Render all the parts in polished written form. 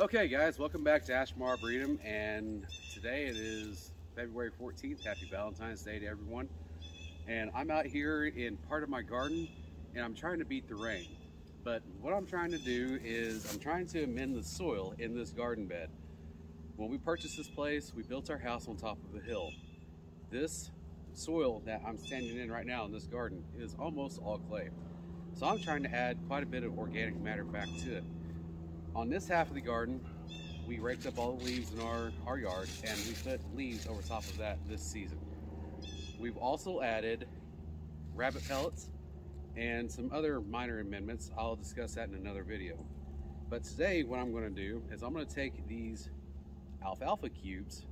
Okay guys, welcome back to Ashmore Arboretum, and today it is February 14th. Happy Valentine's Day to everyone. And I'm out here in part of my garden and I'm trying to beat the rain. But what I'm trying to do is I'm trying to amend the soil in this garden bed. When we purchased this place, we built our house on top of a hill. This soil that I'm standing in right now in this garden is almost all clay. So I'm trying to add quite a bit of organic matter back to it. On this half of the garden, we raked up all the leaves in our yard and we put leaves over top of that this season. We've also added rabbit pellets and some other minor amendments. I'll discuss that in another video. But today what I'm gonna do is I'm gonna take these alfalfa cubes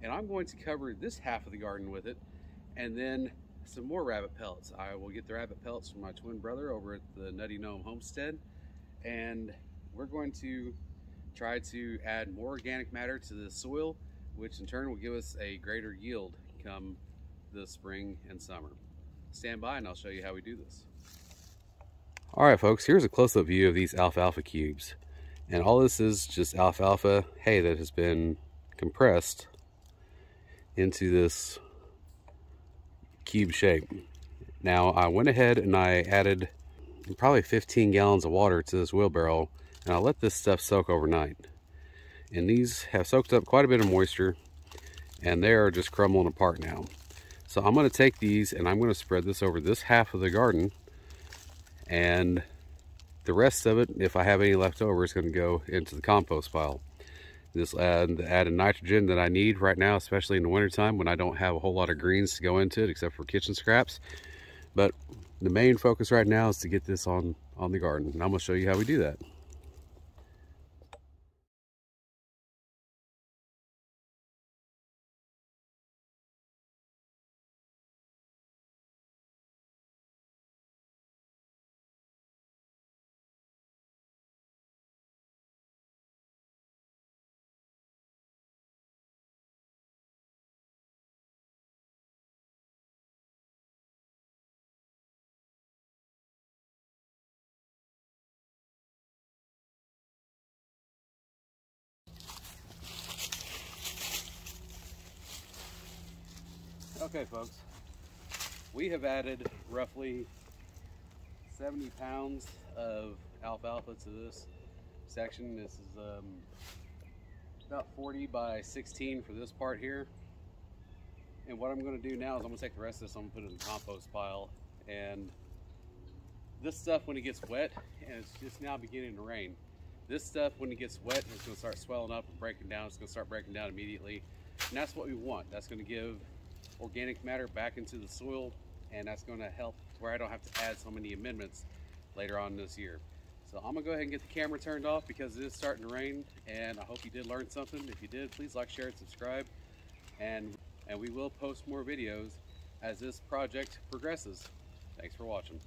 and I'm going to cover this half of the garden with it and then some more rabbit pellets. I will get the rabbit pellets from my twin brother over at the Nutty Gnome Homestead, and we're going to try to add more organic matter to the soil, which in turn will give us a greater yield come the spring and summer. Stand by and I'll show you how we do this. All right folks, here's a close-up view of these alfalfa cubes. And all this is just alfalfa hay that has been compressed into this cube shape. Now I went ahead and I added probably 15 gallons of water to this wheelbarrow, and I let this stuff soak overnight. And these have soaked up quite a bit of moisture and they are just crumbling apart now. So I'm gonna take these and I'm gonna spread this over this half of the garden, and the rest of it, if I have any left over, is gonna go into the compost pile. This added nitrogen that I need right now, especially in the wintertime when I don't have a whole lot of greens to go into it except for kitchen scraps. But the main focus right now is to get this on the garden, and I'm gonna show you how we do that. Okay folks, we have added roughly 70 pounds of alfalfa to this section. This is about 40 by 16 for this part here. And what I'm gonna do now is I'm gonna take the rest of this, I'm gonna put it in the compost pile. And this stuff, when it gets wet, and it's just now beginning to rain, this stuff when it gets wet, it's gonna start swelling up and breaking down. It's gonna start breaking down immediately. And that's what we want. That's gonna give organic matter back into the soil, and that's going to help where I don't have to add so many amendments later on this year. So I'm gonna go ahead and get the camera turned off because it is starting to rain, and I hope you did learn something. If you did, please like, share, and subscribe, and we will post more videos as this project progresses. Thanks for watching.